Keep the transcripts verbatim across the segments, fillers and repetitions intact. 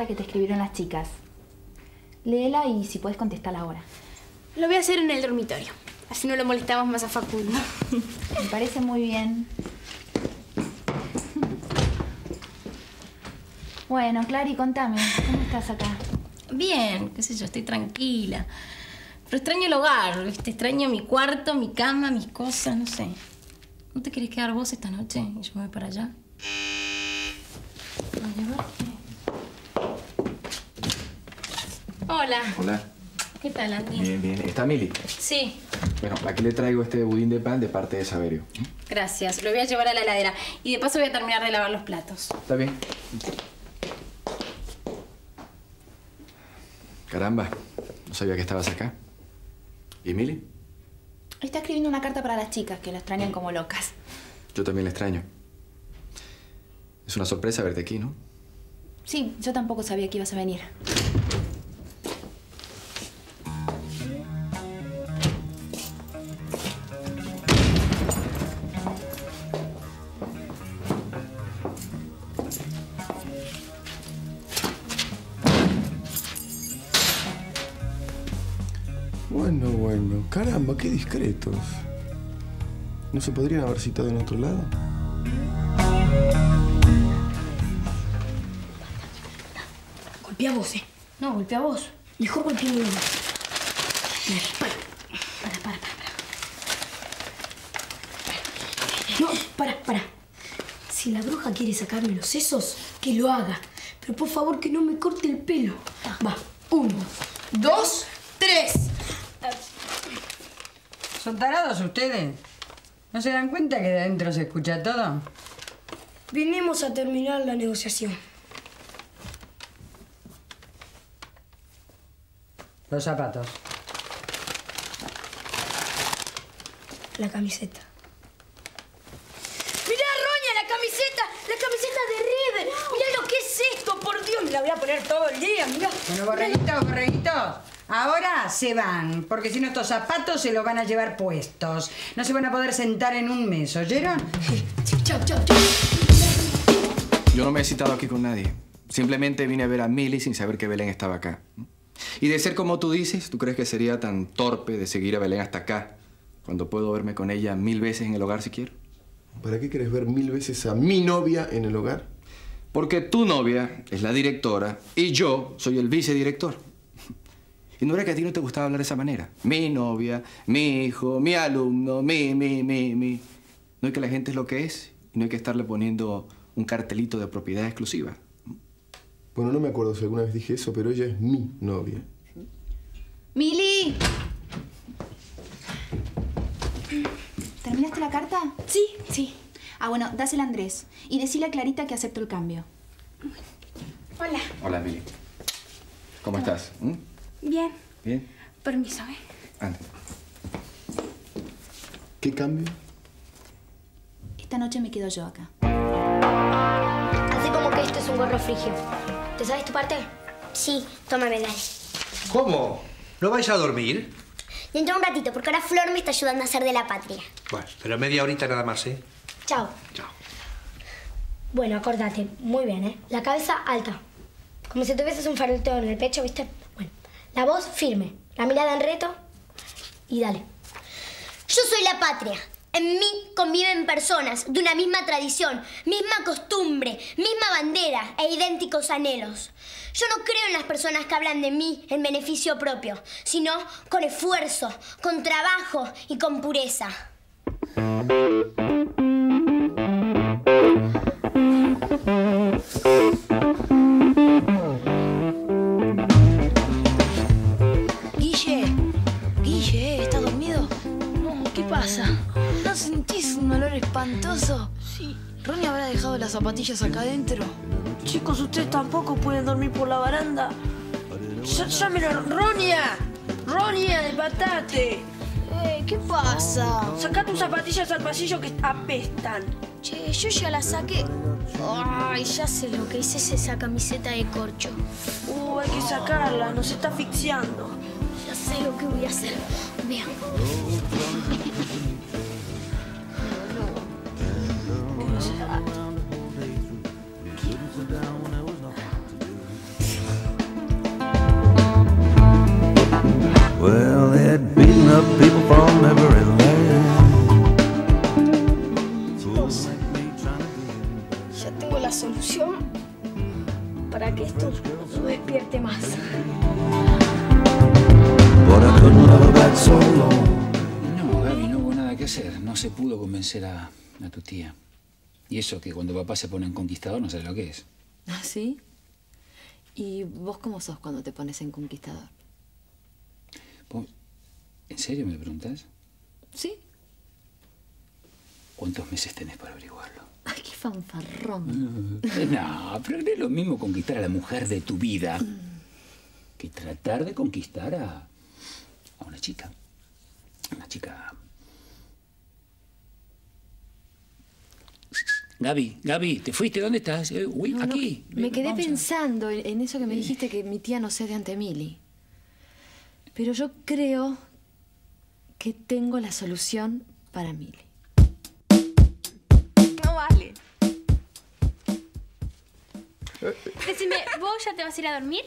carta que te escribieron las chicas. Léela y si puedes contestarla ahora. Lo voy a hacer en el dormitorio. Así no lo molestamos más a Facundo. Me parece muy bien. Bueno, Clary, contame, ¿cómo estás acá? Bien, qué sé yo, estoy tranquila. Pero extraño el hogar, ¿viste? Extraño mi cuarto, mi cama, mis cosas, no sé. ¿No te querés quedar vos esta noche? Y yo me voy para allá. Hola. Hola. ¿Qué tal, Andrés? Bien, bien. ¿Está Mili? Sí. Bueno, aquí le traigo este budín de pan de parte de Saberio. Gracias. Lo voy a llevar a la heladera. Y de paso voy a terminar de lavar los platos. Está bien. Caramba. No sabía que estabas acá. ¿Y Mili? Está escribiendo una carta para las chicas, que la extrañan como locas. Yo también la extraño. Es una sorpresa verte aquí, ¿no? Sí, yo tampoco sabía que ibas a venir. Bueno, bueno. Caramba, qué discretos. ¿No se podrían haber citado en otro lado? Golpea vos, ¿eh? No, golpea vos. Mejor golpea vos. Para, para, para, para. No, para, para. Si la bruja quiere sacarme los sesos, que lo haga. Pero por favor que no me corte el pelo. Va, uno, dos, tres. ¿Son tarados ustedes? ¿No se dan cuenta que de adentro se escucha todo? Vinimos a terminar la negociación. Los zapatos. La camiseta. ¡Mirá, Roña, la camiseta! ¡La camiseta de River! ¡Mirá lo que es esto! ¡Por Dios! Me la voy a poner todo el día, mirá. Bueno, borreguitos, borreguitos. Ahora se van, porque si no estos zapatos se los van a llevar puestos. No se van a poder sentar en un mes, ¿oyeron? Chau, chau, chau. Yo no me he citado aquí con nadie. Simplemente vine a ver a Mili sin saber que Belén estaba acá. Y de ser como tú dices, ¿tú crees que sería tan torpe de seguir a Belén hasta acá? Cuando puedo verme con ella mil veces en el hogar si quiero. ¿Para qué querés ver mil veces a mi novia en el hogar? Porque tu novia es la directora y yo soy el vicedirector. ¿Y no era que a ti no te gustaba hablar de esa manera? Mi novia, mi hijo, mi alumno, mi, mi, mi, mi. No es que la gente es lo que es y no hay que estarle poniendo un cartelito de propiedad exclusiva. Bueno, no me acuerdo si alguna vez dije eso, pero ella es mi novia. ¡Mili! ¿Terminaste la carta? Sí, sí. Ah, bueno, dásela a Andrés y decile a Clarita que acepto el cambio. Hola. Hola, Mili. ¿Cómo Hola. estás? ¿Mm? Bien. Bien. Permiso, ¿eh? Antes. ¿Qué cambio? Esta noche me quedo yo acá. Hace como que esto es un gorro frigio. ¿Te sabes tu parte? Sí, tómame, dale. ¿Cómo? ¿No vais a dormir? Dentro de un ratito, porque ahora Flor me está ayudando a hacer de la patria. Bueno, pero media horita nada más, ¿eh? Chao. Chao. Bueno, acordate. Muy bien, ¿eh? La cabeza alta. Como si tuvieses un farolito en el pecho, ¿viste? Bueno. La voz firme, la mirada en reto y dale. Yo soy la patria. En mí conviven personas de una misma tradición, misma costumbre, misma bandera e idénticos anhelos. Yo no creo en las personas que hablan de mí en beneficio propio, sino con esfuerzo, con trabajo y con pureza. ¿No sentís un olor espantoso? Sí. ¿Ronnie habrá dejado las zapatillas acá adentro? Chicos, ustedes tampoco pueden dormir por la baranda. ¡Llámelo! ¡Roña! ¡Roña, desbatate! Eh, ¿qué pasa? Sacá tus zapatillas al pasillo que apestan. Che, yo ya las saqué. Ay, ya sé lo que hice, es esa camiseta de corcho. Uh, hay que sacarla, nos está asfixiando. Ya sé lo que voy a hacer. Vean. que hacer. No se pudo convencer a, a tu tía. Y eso que cuando papá se pone en conquistador no sabe lo que es. ¿Ah, sí? ¿Y vos cómo sos cuando te pones en conquistador? ¿En serio me preguntás? Sí. ¿Cuántos meses tenés para averiguarlo? ¡Ay, qué fanfarrón! No, pero es lo mismo conquistar a la mujer de tu vida que tratar de conquistar a, a una chica. Una chica... Gaby, Gaby, ¿te fuiste? ¿Dónde estás? Eh, uy, no, aquí. No, me quedé Vamos pensando a... en eso que me dijiste que mi tía no cede ante Mili. Pero yo creo que tengo la solución para Mili. No vale. Decime, ¿vos ya te vas a ir a dormir?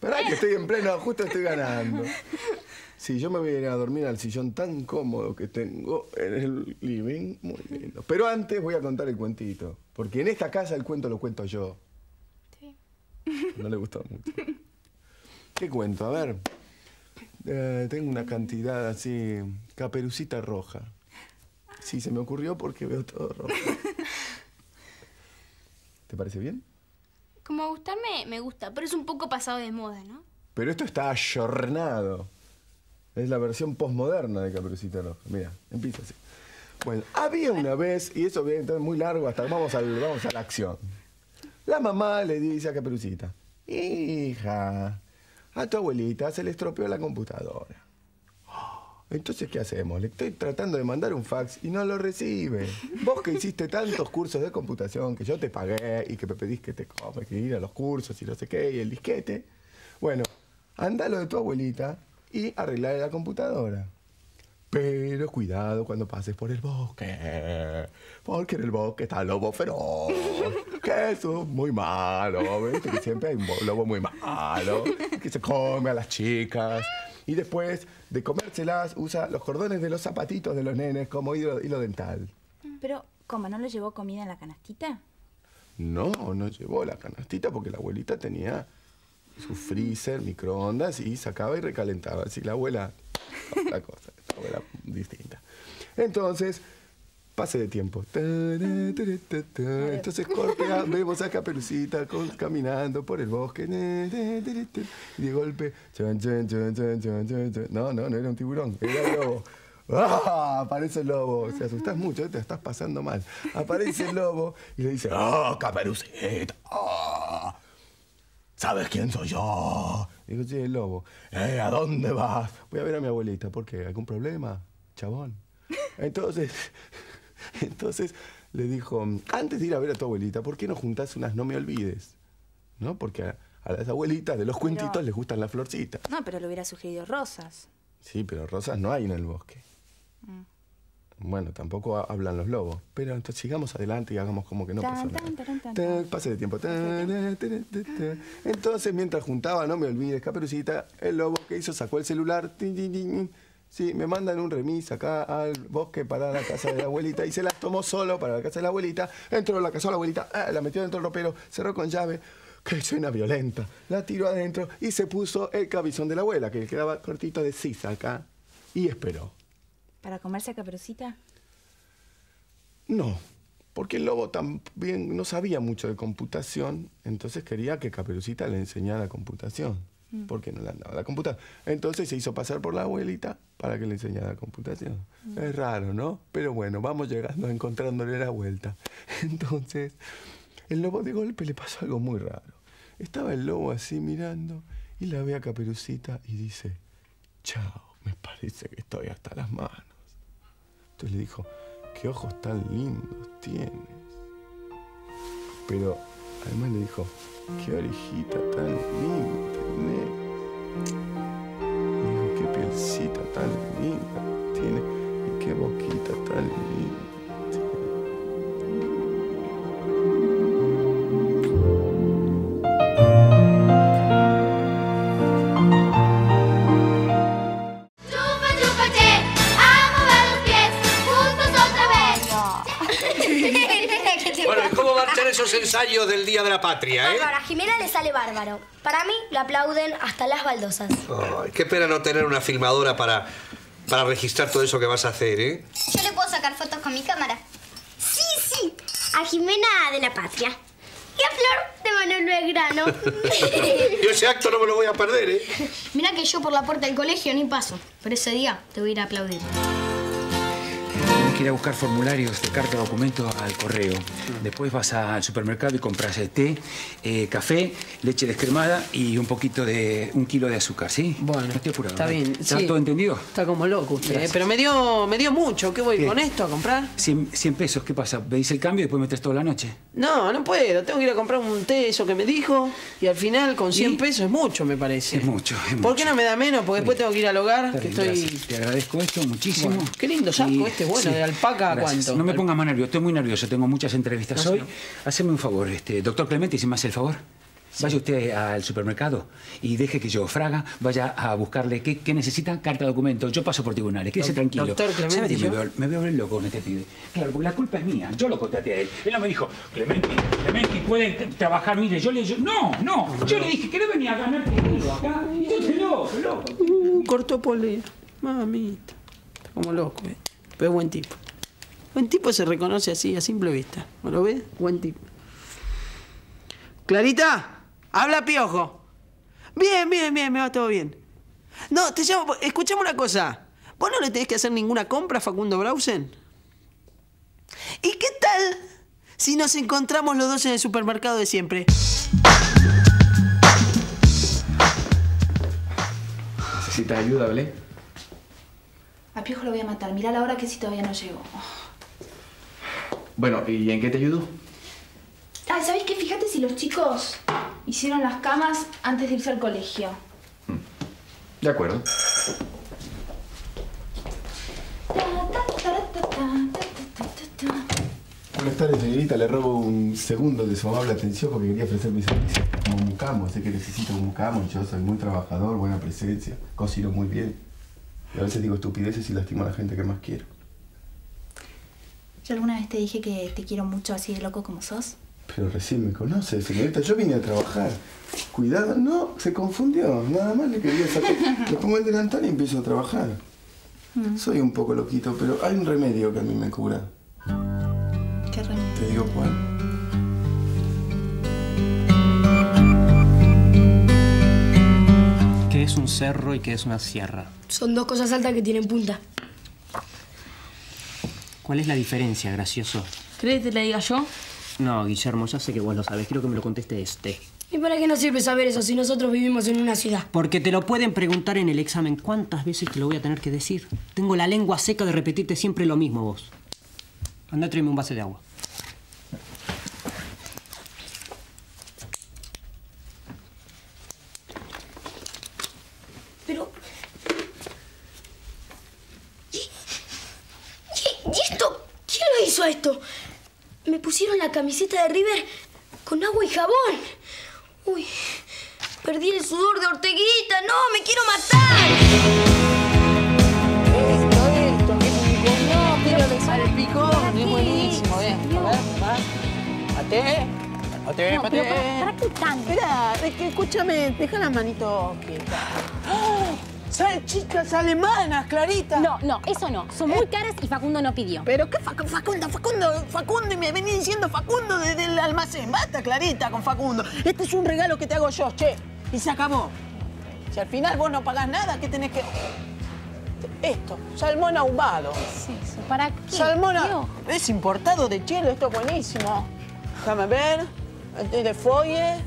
Pará que estoy en pleno ajuste, estoy ganando. Sí, yo me voy a ir a dormir al sillón tan cómodo que tengo en el living. Muy lindo. Pero antes voy a contar el cuentito. Porque en esta casa el cuento lo cuento yo. Sí. No le gustó mucho. ¿Qué cuento? A ver. Eh, tengo una cantidad así... Caperucita Roja. Sí, se me ocurrió porque veo todo rojo. ¿Te parece bien? Como gustarme, me gusta. Pero es un poco pasado de moda, ¿no? Pero esto está ayornado. Es la versión postmoderna de Caperucita Roja. Mira, empieza así. Bueno, había una vez, y eso viene muy largo, hasta vamos a, vamos a la acción. La mamá le dice a Caperucita, hija, a tu abuelita se le estropeó la computadora. Entonces, ¿qué hacemos? Le estoy tratando de mandar un fax y no lo recibe. Vos que hiciste tantos cursos de computación que yo te pagué y que me pedís que te comes, que ir a los cursos y no sé qué, y el disquete. Bueno, anda lo de tu abuelita y arreglar la computadora. Pero cuidado cuando pases por el bosque, porque en el bosque está el lobo feroz, que es muy malo, ¿viste? Que siempre hay un lobo muy malo, que se come a las chicas. Y después de comérselas usa los cordones de los zapatitos de los nenes como hilo, hilo dental. Pero, ¿cómo? ¿No le llevó comida en la canastita? No, no llevó la canastita porque la abuelita tenía... su freezer, microondas, y sacaba y recalentaba. Así la abuela, otra cosa, la abuela distinta. Entonces, pase de tiempo. Entonces cortea, vemos a Caperucita con, caminando por el bosque. Y de golpe, no, no, no era un tiburón, era un lobo. ¡Ah! Aparece el lobo. Se asustás mucho, te estás pasando mal. Aparece el lobo y le dice, ¡ah, oh, Caperucita! ¡Ah! Oh. ¿Sabes quién soy yo? Digo, sí, el lobo. ¿Eh? ¿A dónde vas? Voy a ver a mi abuelita. ¿Por qué? ¿Algún problema? Chabón. Entonces, entonces le dijo, antes de ir a ver a tu abuelita, ¿por qué no juntás unas no me olvides? ¿No? Porque a, a las abuelitas de los pero, cuentitos les gustan las florcitas. No, pero le hubiera sugerido rosas. Sí, pero rosas no hay en el bosque. Mm. Bueno, tampoco hablan los lobos. Pero entonces sigamos adelante y hagamos como que no pasó nada. Pase de tiempo. Entonces, mientras juntaba, no me olvides, Caperucita, el lobo que hizo sacó el celular. Sí, me mandan un remis acá al bosque para la casa de la abuelita y se las tomó solo para la casa de la abuelita. Entró, la cazó a la abuelita, la metió dentro del ropero, cerró con llave. Que suena violenta. La tiró adentro y se puso el cabizón de la abuela, que le quedaba cortito de sisa acá. Y esperó. ¿Para comerse a Caperucita? No, porque el lobo también no sabía mucho de computación, entonces quería que Caperucita le enseñara computación, mm. porque no le andaba la computadora. Entonces se hizo pasar por la abuelita para que le enseñara computación. Mm. Es raro, ¿no? Pero bueno, vamos llegando, encontrándole la vuelta. Entonces, el lobo de golpe le pasó algo muy raro. Estaba el lobo así mirando y la ve a Caperucita y dice, chao, me parece que estoy hasta las manos. Entonces le dijo, qué ojos tan lindos tienes. Pero además le dijo, qué orejita tan linda tenés. Le dijo, qué pielcita tan linda tienes. Y qué boquita tan linda ensayo del Día de la Patria, ¿eh? Bárbaro, a Jimena le sale bárbaro. Para mí, lo aplauden hasta las baldosas. Ay, qué pena no tener una filmadora para para registrar todo eso que vas a hacer, ¿eh? Yo le puedo sacar fotos con mi cámara. Sí, sí. A Jimena de la Patria. Y a Flor de Manuel Belgrano. Yo ese acto no me lo voy a perder, ¿eh? Mirá que yo por la puerta del colegio ni paso. Pero ese día te voy a ir a aplaudir. Tienes que ir a buscar formularios de carta, documentos al correo. Después vas al supermercado y compras té, eh, café, leche descremada y un poquito de... un kilo de azúcar, ¿sí? Bueno. No estoy apurado. Está bien. ¿Está sí. todo entendido? Está como loco usted, ¿eh? Pero me dio, me dio mucho. ¿Qué voy ¿Qué? con esto a comprar? cien pesos. ¿Qué pasa? ¿Me dice el cambio y después me traes toda la noche? No, no puedo. Tengo que ir a comprar un té, eso que me dijo. Y al final con cien pesos es mucho, me parece. Es mucho, es mucho. ¿Por qué no me da menos? Porque después tengo que ir al hogar. Que bien, estoy... Gracias. Te agradezco esto muchísimo. Bueno, qué lindo saco y... este, bueno. Sí. ¿De alpaca a cuánto? No me pongas más nervioso, estoy muy nervioso, tengo muchas entrevistas no, hoy. No. Haceme un favor, este, doctor Clemente, si me hace el favor. Sí. Vaya usted al supermercado y deje que yo, Fraga, vaya a buscarle qué, qué necesita, carta, documento. Yo paso por tribunales, quédese tranquilo. Doctor Clemente, me veo, me veo el loco con este pibe. Claro, porque la culpa es mía, yo lo contraté a él. Él no me dijo, Clemente, Clemente, pueden trabajar, mire, yo le dije, no, no. Yo le dije, ¿querés venir a ganar dinero acá? Y yo te loco, loco. Uh, cortó polea, mamita. Está como loco, ¿eh? Pero es buen tipo. Buen tipo se reconoce así, a simple vista. ¿No lo ves? Buen tipo. Clarita, habla Piojo. Bien, bien, bien, me va todo bien. No, te llamo... Escuchame una cosa. ¿Vos no le tenés que hacer ninguna compra a Facundo Brausen? ¿Y qué tal si nos encontramos los dos en el supermercado de siempre? ¿Necesitas ayuda, Belén? A Piojo lo voy a matar. Mirá la hora que si todavía no llego. Oh. Bueno, ¿y en qué te ayudo? Ah, ¿sabés qué? Fíjate si los chicos hicieron las camas antes de irse al colegio. De acuerdo. Buenas tardes, señorita. Le robo un segundo de su amable atención porque quería ofrecer mis servicios como mucamo. Sé que necesito un mucamo. Yo soy muy trabajador, buena presencia, cocino muy bien. A veces digo estupideces y lastimo a la gente que más quiero. ¿Yo alguna vez te dije que te quiero mucho así de loco como sos? Pero recién me conoces, señorita. Yo vine a trabajar. Cuidado. No, se confundió. Nada más le quería sacar. Le pongo el delantal y empiezo a trabajar. Mm. Soy un poco loquito, pero hay un remedio que a mí me cura. ¿Qué remedio? Te digo cuál. ¿Qué es un cerro y qué es una sierra? Son dos cosas altas que tienen punta. ¿Cuál es la diferencia, gracioso? ¿Crees que te la diga yo? No, Guillermo, ya sé que vos lo sabés. Quiero que me lo conteste este. ¿Y para qué nos sirve saber eso si nosotros vivimos en una ciudad? Porque te lo pueden preguntar en el examen. ¿Cuántas veces te lo voy a tener que decir? Tengo la lengua seca de repetirte siempre lo mismo, vos. Andá, tráeme un vaso de agua. Esto. Me pusieron la camiseta de River con agua y jabón. Uy, perdí el sudor de Orteguita. ¡No, me quiero matar! Esto, esto, qué picón. No, quiero besar el picón. Es buenísimo, bien. A ver, va. Até, até, até. ¿Para qué tanto? Espera, es que escúchame, deja las manitos quietas. Salchichas alemanas, Clarita. No, no, eso no. Son muy caras y Facundo no pidió. Pero qué Facundo, Facundo, Facundo, Facundo. Y me venía diciendo Facundo desde el almacén. Basta, Clarita, con Facundo. Este es un regalo que te hago yo, che. Y se acabó. Si al final vos no pagás nada, ¿qué tenés que...? Esto, salmón ahumado. ¿Qué es eso? ¿Para qué? Salmón ahumado. Es importado de Chile, esto es buenísimo. Déjame ver. De foie.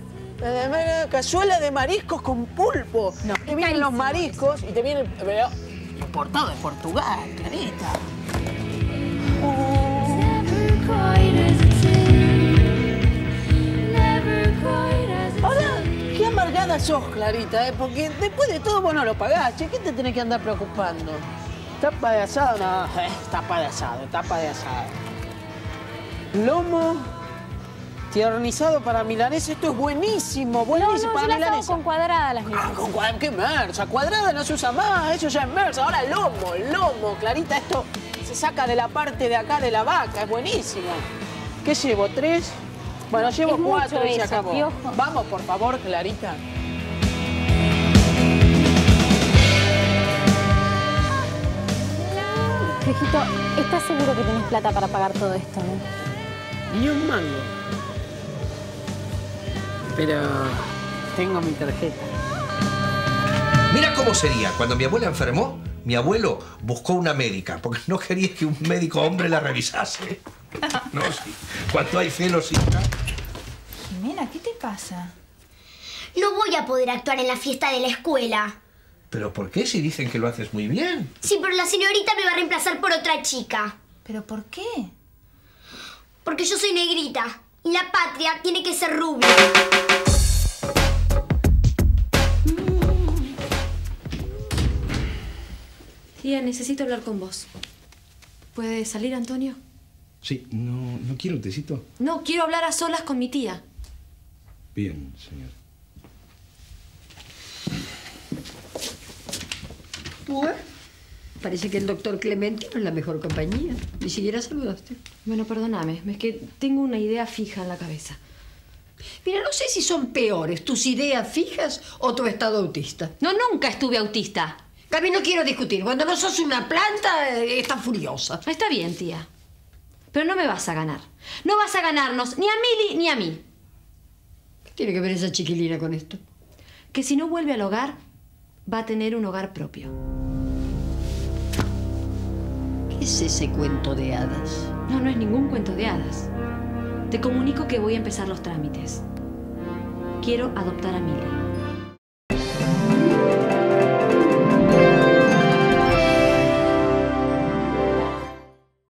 Cazuela de mariscos con pulpo. No, te vienen los mariscos y te viene el importado de Portugal, Clarita. Oh. Ahora, qué amargada sos, Clarita, ¿eh? Porque después de todo vos no lo pagás, che. ¿Qué te tenés que andar preocupando? ¿Tapa de asado? No, eh, tapa de asado, tapa de asado. Lomo... tiernizado para milanesa, esto es buenísimo, buenísimo no, no, para yo milanesa. No, no, con cuadrada las milanesas. Ah, con cuadrada, qué mersa, cuadrada no se usa más, eso ya es mersa. Ahora lomo, lomo, Clarita, esto se saca de la parte de acá de la vaca, es buenísimo. ¿Qué llevo, tres? Bueno, llevo es cuatro y se eso, acabó. Piojo. Vamos, por favor, Clarita. Espejito, ¿estás seguro que tienes plata para pagar todo esto, no? Ni un mango. Pero tengo mi tarjeta. Mira cómo sería. Cuando mi abuela enfermó, mi abuelo buscó una médica, porque no quería que un médico hombre la revisase. No, sí. Cuando hay celos, sí. Jimena, ¿qué te pasa? No voy a poder actuar en la fiesta de la escuela. ¿Pero por qué? Si dicen que lo haces muy bien. Sí, pero la señorita me va a reemplazar por otra chica. ¿Pero por qué? Porque yo soy negrita y la patria tiene que ser rubia. Tía, necesito hablar con vos. ¿Puede salir, Antonio? Sí, no, no quiero un tecito. No, quiero hablar a solas con mi tía. Bien, señor. Bueno, parece que el doctor Clemente no es la mejor compañía. Ni siquiera saludaste. Bueno, perdóname, es que tengo una idea fija en la cabeza. Mira, no sé si son peores tus ideas fijas o tu estado autista. No, nunca estuve autista. Gaby, no quiero discutir. Cuando no sos una planta, eh, estás furiosa. Está bien, tía. Pero no me vas a ganar. No vas a ganarnos ni a Mili ni a mí. ¿Qué tiene que ver esa chiquilina con esto? Que si no vuelve al hogar, va a tener un hogar propio. ¿Qué es ese cuento de hadas? No, no es ningún cuento de hadas. Te comunico que voy a empezar los trámites. Quiero adoptar a Mili.